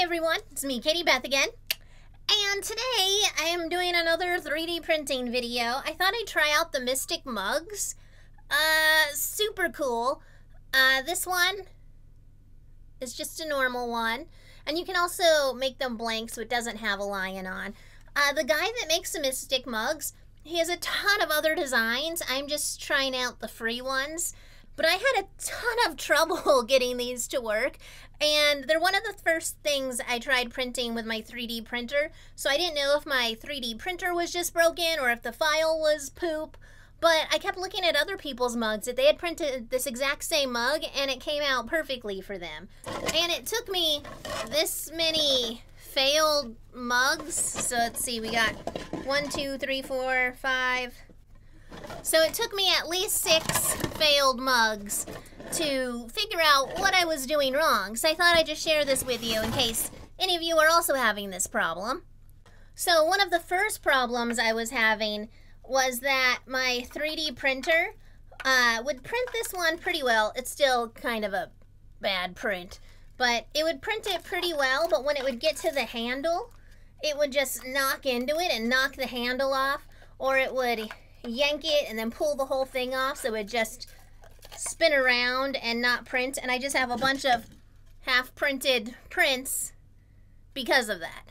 Hey everyone, it's me, Katie Beth again, and today I am doing another 3D printing video. I thought I'd try out the Mystic Mugs. Super cool. This one is just a normal one, and you can also make them blank so it doesn't have a lion on. The guy that makes the Mystic Mugs, he has a ton of other designs. I'm just trying out the free ones. But I had a ton of trouble getting these to work, and they're one of the first things I tried printing with my 3D printer, so I didn't know if my 3D printer was just broken or if the file was poop, but I kept looking at other people's mugs that they had printed this exact same mug, and it came out perfectly for them. And it took me this many failed mugs, so let's see, we got 1, 2, 3, 4, 5... So it took me at least 6 failed mugs to figure out what I was doing wrong. So I thought I'd just share this with you in case any of you are also having this problem. So one of the first problems I was having was that my 3D printer would print this one pretty well. It's still kind of a bad print, but it would print it pretty well, but when it would get to the handle, it would just knock into it and knock the handle off, or it would yank it and then pull the whole thing off, so it just spin around and not print. And I just have a bunch of half printed prints because of that.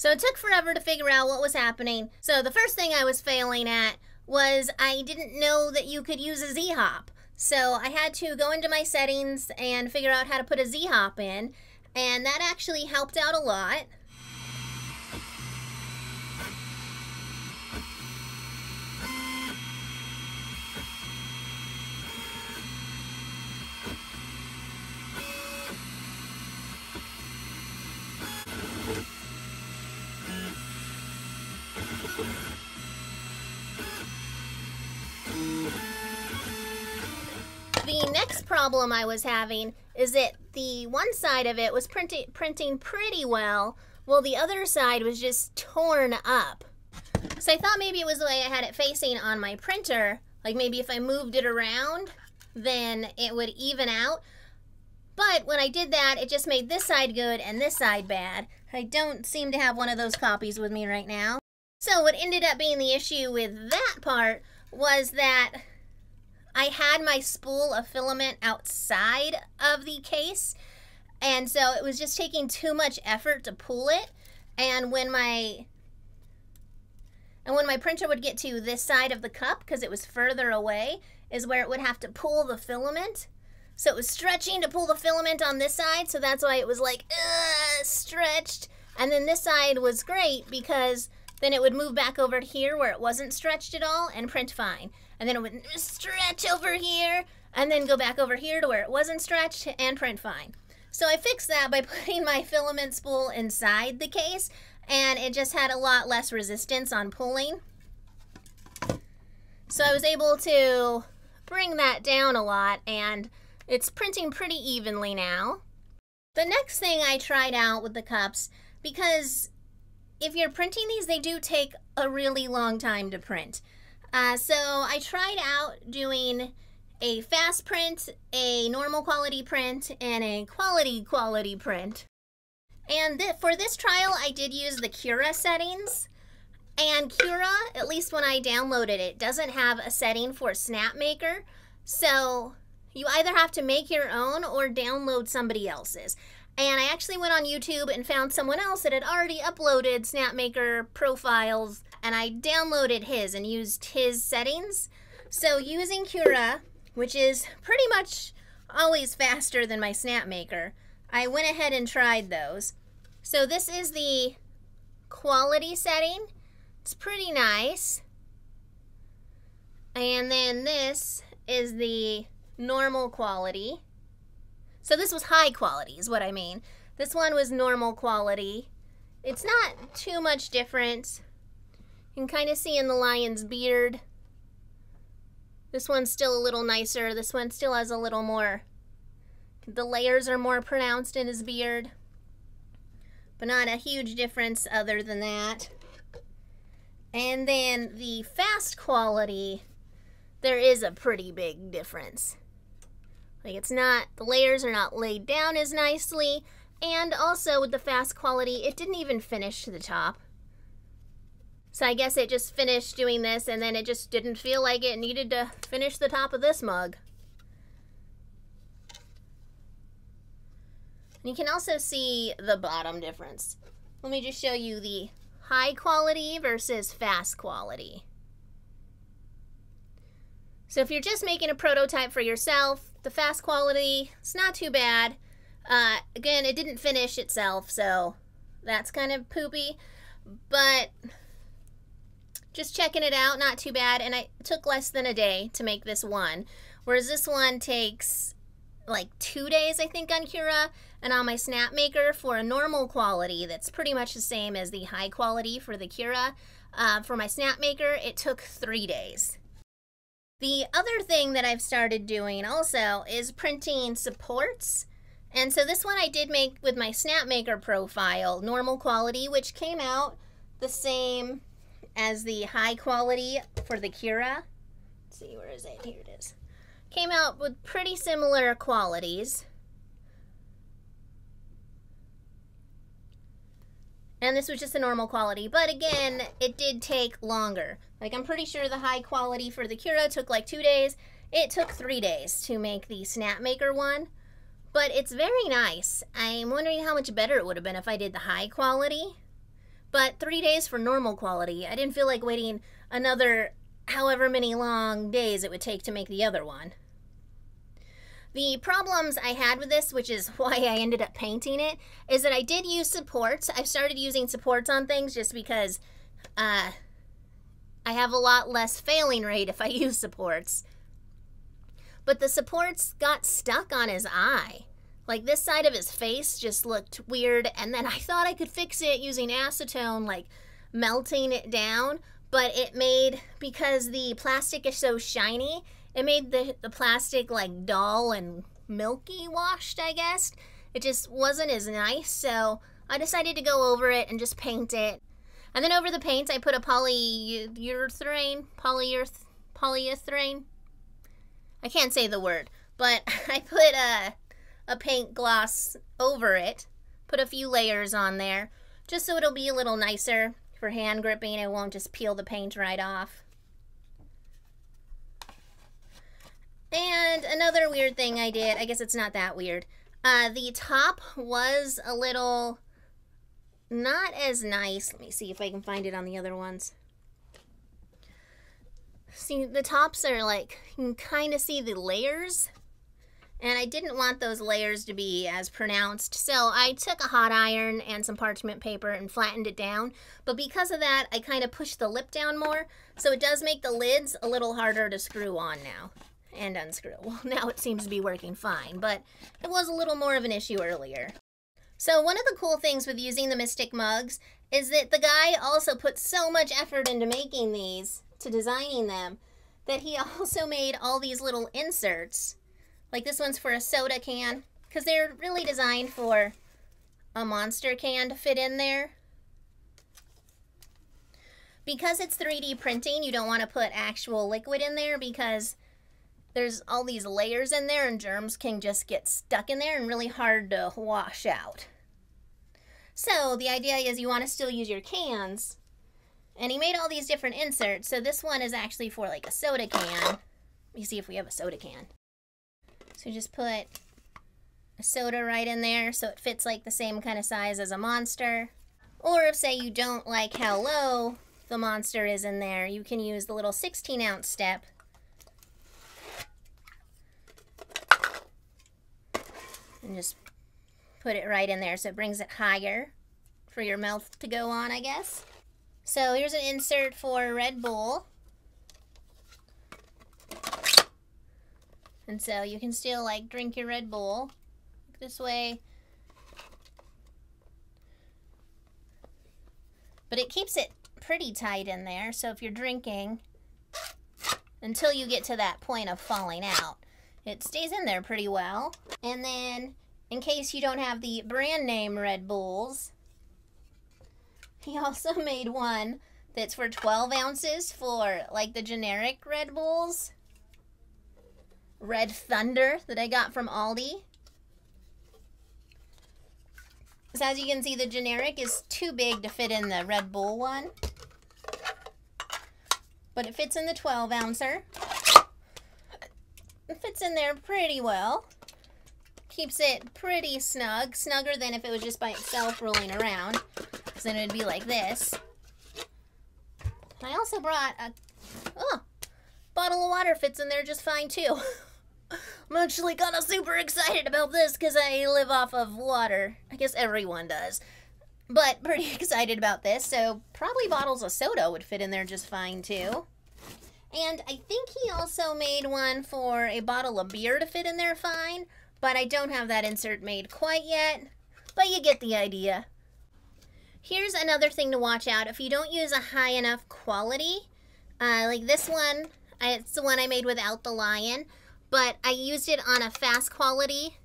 So it took forever to figure out what was happening. So the first thing I was failing at was I didn't know that you could use a Z-hop. So I had to go into my settings and figure out how to put a Z-hop in, and that actually helped out a lot. The next problem I was having is that the one side of it was printing pretty well, while the other side was just torn up. So I thought maybe it was the way I had it facing on my printer, like maybe if I moved it around, then it would even out. But when I did that, it just made this side good and this side bad. I don't seem to have one of those copies with me right now. So what ended up being the issue with that part was that I had my spool of filament outside of the case, and so it was just taking too much effort to pull it, and when my printer would get to this side of the cup, because it was further away, is where it would have to pull the filament. So it was stretching to pull the filament on this side, so that's why it was like, stretched. And then this side was great because then it would move back over here where it wasn't stretched at all and print fine. And then it would stretch over here and then go back over here to where it wasn't stretched and print fine. So I fixed that by putting my filament spool inside the case, and it just had a lot less resistance on pulling. So I was able to bring that down a lot, and it's printing pretty evenly now. The next thing I tried out with the cups, because if you're printing these, they do take a really long time to print. So I tried out doing a fast print, a normal quality print, and a quality print. And for this trial, I did use the Cura settings. And Cura, at least when I downloaded it, doesn't have a setting for Snapmaker. So you either have to make your own or download somebody else's. And I actually went on YouTube and found someone else that had already uploaded Snapmaker profiles, and I downloaded his and used his settings. So using Cura, which is pretty much always faster than my Snapmaker, I went ahead and tried those. So this is the quality setting. It's pretty nice. And then this is the normal quality. So this was high quality is what I mean. This one was normal quality. It's not too much difference. You can kind of see in the lion's beard. This one's still a little nicer. This one still has a little more, the layers are more pronounced in his beard, but not a huge difference other than that. And then the fast quality, there is a pretty big difference. Like it's not, the layers are not laid down as nicely, and also with the fast quality, it didn't even finish to the top. So I guess it just finished doing this, and then it just didn't feel like it needed to finish the top of this mug. And you can also see the bottom difference. Let me just show you the high quality versus fast quality. So if you're just making a prototype for yourself, the fast quality, it's not too bad. Again, it didn't finish itself, so that's kind of poopy, but just checking it out, not too bad. And it took less than a day to make this one, whereas this one takes like 2 days, I think, on Cura. And on my Snapmaker for a normal quality that's pretty much the same as the high quality for the Cura, for my Snapmaker, it took 3 days. The other thing that I've started doing also is printing supports. And so this one I did make with my Snapmaker profile, normal quality, which came out the same as the high quality for the Cura. Let's see, where is it? Here it is. Came out with pretty similar qualities. And this was just a normal quality, but again, it did take longer. Like I'm pretty sure the high quality for the Cura took like 2 days. It took 3 days to make the Snapmaker one, but it's very nice. I'm wondering how much better it would have been if I did the high quality. But 3 days for normal quality. I didn't feel like waiting another however many long days it would take to make the other one. The problems I had with this, which is why I ended up painting it, is that I did use supports. I've started using supports on things just because I have a lot less failing rate if I use supports. But the supports got stuck on his eye. Like this side of his face just looked weird, and then I thought I could fix it using acetone, like melting it down, but it made, because the plastic is so shiny, it made the plastic like dull and milky washed, I guess. It just wasn't as nice, so I decided to go over it and just paint it. And then over the paints, I put a polyurethane? I can't say the word, but I put a paint gloss over it, put a few layers on there, just so it'll be a little nicer for hand gripping. It won't just peel the paint right off. And another weird thing I did, I guess it's not that weird, the top was a little not as nice. Let me see if I can find it on the other ones. See, the tops are like, you can kind of see the layers. And I didn't want those layers to be as pronounced, so I took a hot iron and some parchment paper and flattened it down. But because of that, I kind of pushed the lip down more, so it does make the lids a little harder to screw on now and unscrew. Well, now it seems to be working fine, but it was a little more of an issue earlier. So one of the cool things with using the Mystic Mugs is that the guy also put so much effort into making these, to designing them, that he also made all these little inserts. Like this one's for a soda can, because they're really designed for a monster can to fit in there. Because it's 3D printing, you don't want to put actual liquid in there because there's all these layers in there and germs can just get stuck in there and really hard to wash out. So the idea is you want to still use your cans. And he made all these different inserts. So this one is actually for like a soda can. Let me see if we have a soda can. So just put a soda right in there so it fits like the same kind of size as a monster. Or if, say, you don't like how low the monster is in there, you can use the little 16-ounce step. And just put it right in there so it brings it higher for your mouth to go on, I guess. So here's an insert for Red Bull. And so you can still like drink your Red Bull this way. But it keeps it pretty tight in there, so if you're drinking until you get to that point of falling out, it stays in there pretty well. And then in case you don't have the brand name Red Bulls, he also made one that's for 12 ounces for like the generic Red Bulls. Red Thunder that I got from Aldi. So as you can see, the generic is too big to fit in the Red Bull one. But it fits in the 12 ouncer. It fits in there pretty well. Keeps it pretty snug. Snugger than if it was just by itself rolling around. Because then it would be like this. I also brought a... Oh! Bottle of water fits in there just fine too. I'm actually kind of super excited about this because I live off of water. I guess everyone does. But pretty excited about this, so probably bottles of soda would fit in there just fine too. And I think he also made one for a bottle of beer to fit in there fine, but I don't have that insert made quite yet. But you get the idea. Here's another thing to watch out. If you don't use a high enough quality, like this one, it's the one I made without the lion. But I used it on a fast quality,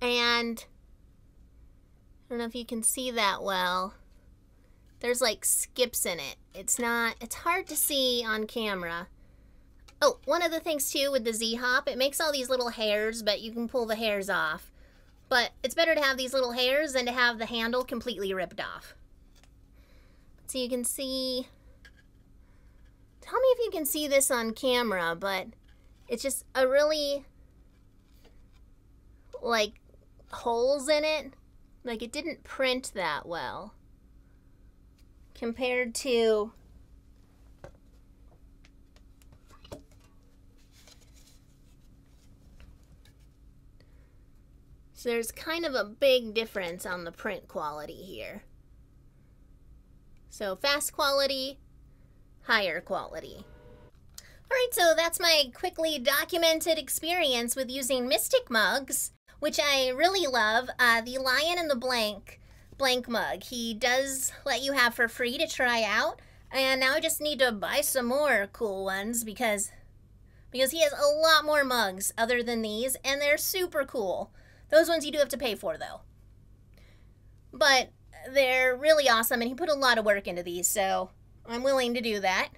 and I don't know if you can see that well. There's like skips in it. It's hard to see on camera. Oh, one of the things too with the Z-hop, it makes all these little hairs, but you can pull the hairs off. But it's better to have these little hairs than to have the handle completely ripped off. So you can see, tell me if you can see this on camera, but it's just a really, like, holes in it. Like, it didn't print that well compared to so there's kind of a big difference on the print quality here. So fast quality, higher quality. Alright, so that's my quickly documented experience with using Mystic Mugs, which I really love. The lion and the blank mug, he does let you have for free to try out. And now I just need to buy some more cool ones because he has a lot more mugs other than these, and they're super cool. Those ones you do have to pay for, though. But they're really awesome, and he put a lot of work into these, so I'm willing to do that.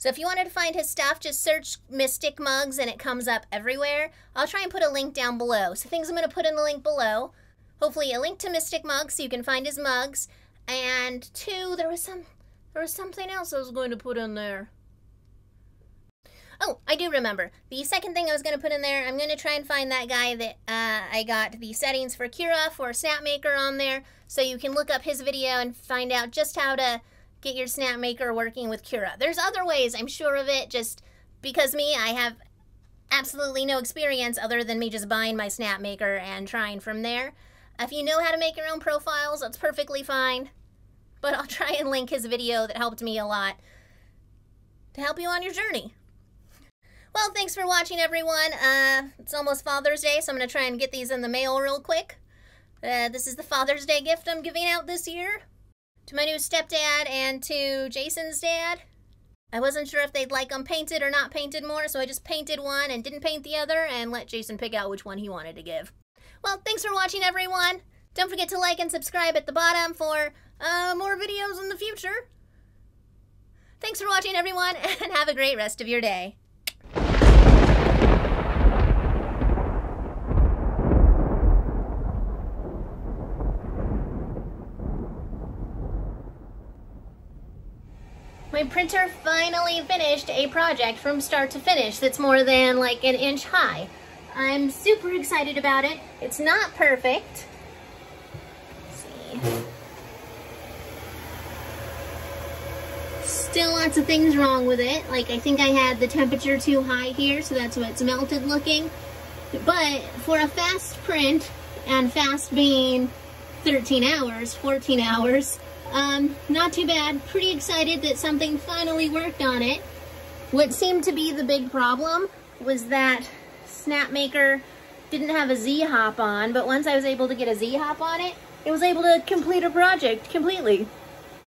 So if you wanted to find his stuff, just search Mystic Mugs and it comes up everywhere. I'll try and put a link down below. So things I'm going to put in the link below. Hopefully a link to Mystic Mugs so you can find his mugs. And two, there was something else I was going to put in there. Oh, I do remember. The second thing I was going to put in there, I'm going to try and find that guy that I got the settings for Cura for Snapmaker on there. So you can look up his video and find out just how to get your Snapmaker working with Cura. There's other ways, I'm sure of it, just because I have absolutely no experience other than me just buying my Snapmaker and trying from there. If you know how to make your own profiles, that's perfectly fine. But I'll try and link his video that helped me a lot to help you on your journey. Well, thanks for watching, everyone. It's almost Father's Day, so I'm going to try and get these in the mail real quick. This is the Father's Day gift I'm giving out this year. To my new stepdad and to Jason's dad. I wasn't sure if they'd like them painted or not painted more, so I just painted one and didn't paint the other and let Jason pick out which one he wanted to give. Well, thanks for watching, everyone. Don't forget to like and subscribe at the bottom for more videos in the future. Thanks for watching, everyone, and have a great rest of your day. My printer finally finished a project from start to finish that's more than like an inch high. I'm super excited about it. It's not perfect. Let's see. Still lots of things wrong with it. Like, I think I had the temperature too high here, so that's why it's melted looking. But for a fast print, and fast being 13 hours, 14 hours, not too bad. Pretty excited that something finally worked on it. What seemed to be the big problem was that Snapmaker didn't have a Z-hop on, but once I was able to get a Z-hop on it, it was able to complete a project completely.